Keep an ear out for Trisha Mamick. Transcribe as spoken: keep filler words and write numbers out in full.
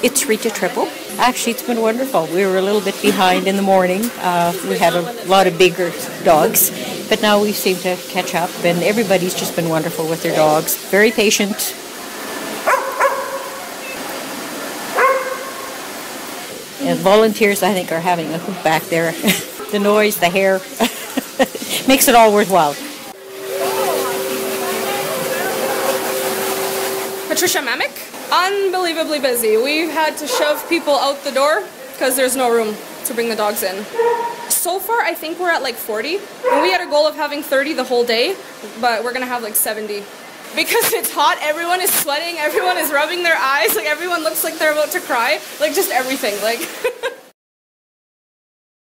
It's Rita Triple. Actually, it's been wonderful. We were a little bit behind in the morning. Uh, we had a lot of bigger dogs, but now we seem to catch up, and everybody's just been wonderful with their dogs. Very patient. And volunteers, I think, are having a hoot back there. The noise, the hair, makes it all worthwhile. Trisha Mamick. Unbelievably busy. We've had to shove people out the door because there's no room to bring the dogs in. So far, I think we're at like forty. And we had a goal of having thirty the whole day, but we're going to have like seventy. Because it's hot, everyone is sweating, everyone is rubbing their eyes, like everyone looks like they're about to cry, like just everything. Like.